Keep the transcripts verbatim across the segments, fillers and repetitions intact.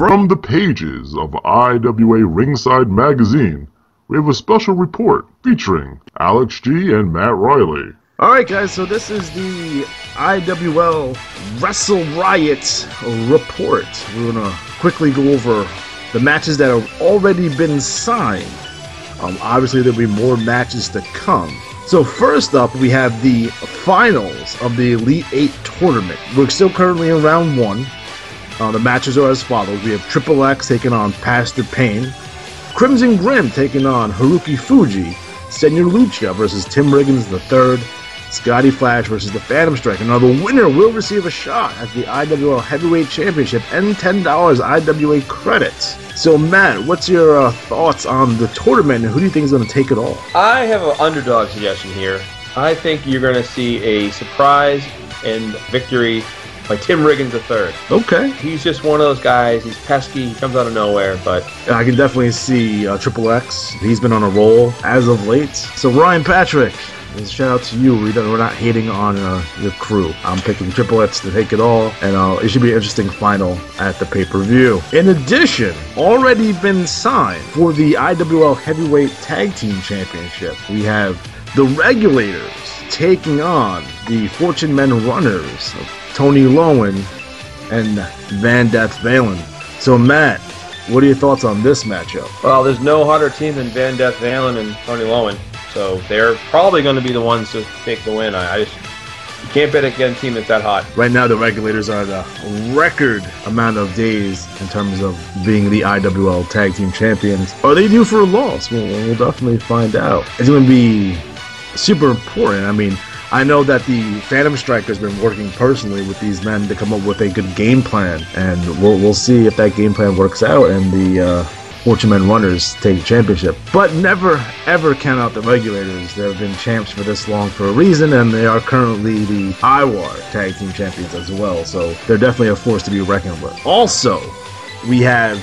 From the pages of I W A Ringside Magazine, we have a special report featuring Alex G and Matt Riley. Alright guys, so this is the I W L Wrestle Riot report. We're going to quickly go over the matches that have already been signed. Um, obviously there'll be more matches to come. So first up, we have the finals of the Elite Eight tournament. We're still currently in round one. Uh, the matches are as follows. We have Triple X taking on Pastor Payne, Crimson Grim taking on Haruki Fuji, Senor Lucha versus Tim Riggins the Third, Scotty Flash versus the Phantom Strike. Now the winner will receive a shot at the I W L Heavyweight Championship and ten dollars I W A credits. So Matt, what's your uh, thoughts on the tournament and who do you think is going to take it all? I have an underdog suggestion here. I think you're going to see a surprise and victory by Tim Riggins the Third. Okay. He's just one of those guys. He's pesky. He comes out of nowhere, but I can definitely see uh, Triple X. He's been on a roll as of late. So Ryan Patrick, shout out to you. We don't, we're not hating on uh, your crew. I'm picking Triple X to take it all, and uh, it should be an interesting final at the pay-per-view. In addition, already been signed for the I W L Heavyweight Tag Team Championship, we have the Regulators taking on the Fortune Men Runners of Tony Lowen and Van Death Valen. So Matt, what are your thoughts on this matchup? Well, there's no hotter team than Van Death Valen and Tony Lowen, so they're probably going to be the ones to take the win. I, I just you can't bet against a team that's that hot. Right now, the Regulators are the record amount of days in terms of being the I W L Tag Team Champions. Are they due for a loss? We'll, we'll definitely find out. It's going to be super important. I mean, I know that the Phantom Strike has been working personally with these men to come up with a good game plan, and we'll, we'll see if that game plan works out and the uh, Fortune Men Runners take the championship. But never, ever count out the Regulators. They have been champs for this long for a reason, and they are currently the I W A R Tag Team Champions as well, so they're definitely a force to be reckoned with. Also, we have,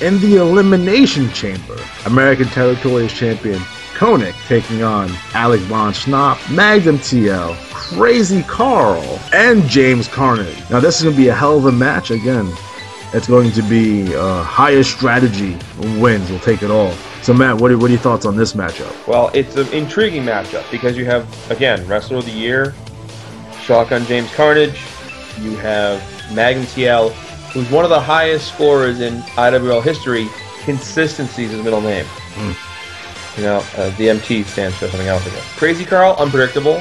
in the Elimination Chamber, American Territories Champion Koenig taking on Alec Von Schnapp, Magnum T L, Crazy Carl, and James Carnage. Now this is going to be a hell of a match again. It's going to be uh, highest strategy wins will take it all. So Matt, what are, what are your thoughts on this matchup? Well, it's an intriguing matchup because you have, again, Wrestler of the Year, Shotgun James Carnage. You have Magnum T L, who's one of the highest scorers in I W L history. Consistency is his middle name. Mm. You know, uh, the M T stands for something else again. Crazy Carl, unpredictable.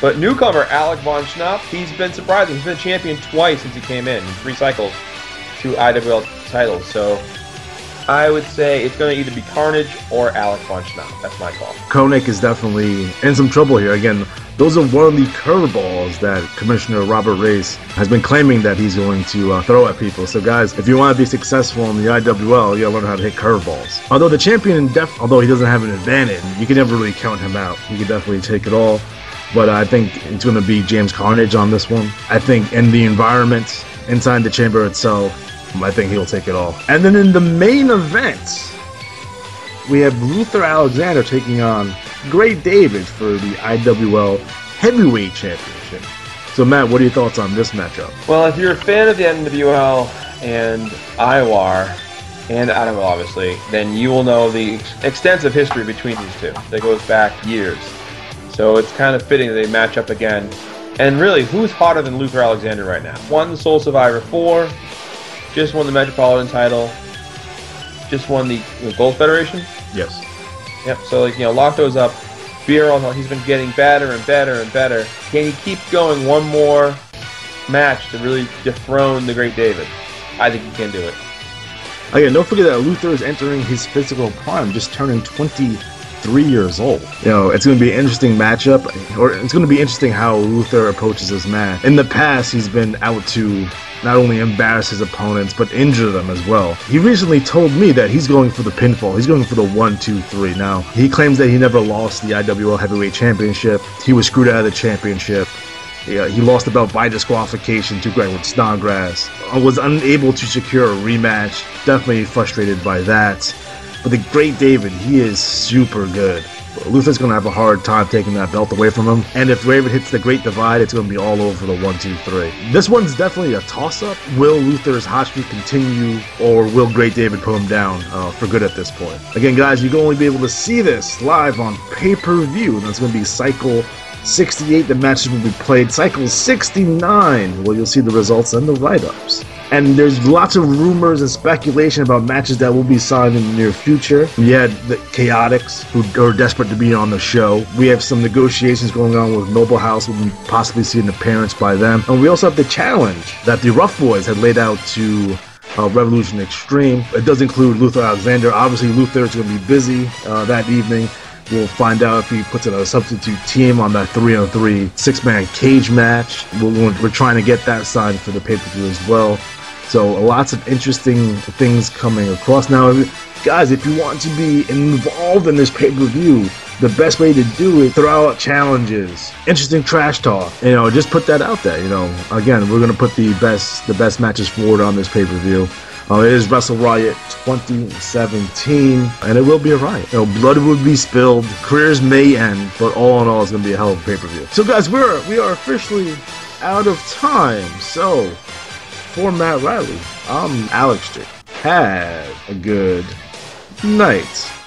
But newcomer Alec Von Schnapp, he's been surprising. He's been a champion twice since he came in. Three cycles, two I W L titles. So I would say it's going to either be Carnage or Alec Von Schnapp. That's my call. Koenig is definitely in some trouble here. Again, those are one of the curveballs that Commissioner Robert Race has been claiming that he's going to uh, throw at people. So guys, if you want to be successful in the I W L, you gotta learn how to hit curveballs. Although the champion, def although he doesn't have an advantage, you can never really count him out. He can definitely take it all. But I think it's going to be James Carnage on this one. I think in the environment, inside the chamber itself, I think he'll take it all. And then in the main event, we have Luther Alexander taking on Great David for the I W L Heavyweight Championship. So Matt, what are your thoughts on this matchup? Well, if you're a fan of the N W L and I W A R, and I W L obviously, then you will know the ex extensive history between these two that goes back years. So it's kind of fitting that they match up again. And really, who's hotter than Luther Alexander right now? Won the Soul Survivor four, just won the Metropolitan title. Just won the, the Gold Federation. Yes. Yep. So like you know, lock those up. B R L, he's been getting better and better and better. Can he keep going one more match to really dethrone the Great David? I think he can do it. Again, don't forget that Luther is entering his physical prime, just turning twenty-three years old. You know, it's going to be an interesting matchup, or it's going to be interesting how Luther approaches this match. In the past, he's been out to not only embarrass his opponents, but injure them as well. He recently told me that he's going for the pinfall. He's going for the one, two, three. Now, he claims that he never lost the I W L Heavyweight Championship. He was screwed out of the championship. Yeah, he lost the belt by disqualification to Greg with Snodgrass. Was unable to secure a rematch. Definitely frustrated by that. But the Great David, he is super good. Luther's going to have a hard time taking that belt away from him. And if David hits the Great Divide, it's going to be all over the one, two, three. This one's definitely a toss-up. Will Luther's hot streak continue, or will Great David put him down uh, for good at this point? Again, guys, you can only be able to see this live on pay-per-view. That's going to be Cycle sixty-eight. The matches will be played. Cycle sixty-nine, where you'll see the results and the write-ups. And there's lots of rumors and speculation about matches that will be signed in the near future. We had the Chaotix, who are desperate to be on the show. We have some negotiations going on with Noble House. We'll possibly see an appearance by them. And we also have the challenge that the Rough Boys had laid out to Uh, Revolution Extreme. It does include Luther Alexander. Obviously, Luther is going to be busy uh, that evening. We'll find out if he puts in a substitute team on that three on three six-man cage match. We're, we're trying to get that signed for the pay-per-view as well. So lots of interesting things coming across. Now, guys, if you want to be involved in this pay-per-view, the best way to do it, throw out challenges, interesting trash talk, you know, just put that out there. You know, again, we're going to put the best the best matches forward on this pay-per-view. Uh, it is Wrestle Riot twenty seventeen, and it will be a riot. You know, blood will be spilled, careers may end, but all in all, it's going to be a hell of a pay-per-view. So, guys, we're we are officially out of time. So, for Matt Riley, I'm Alex G. Have a good night.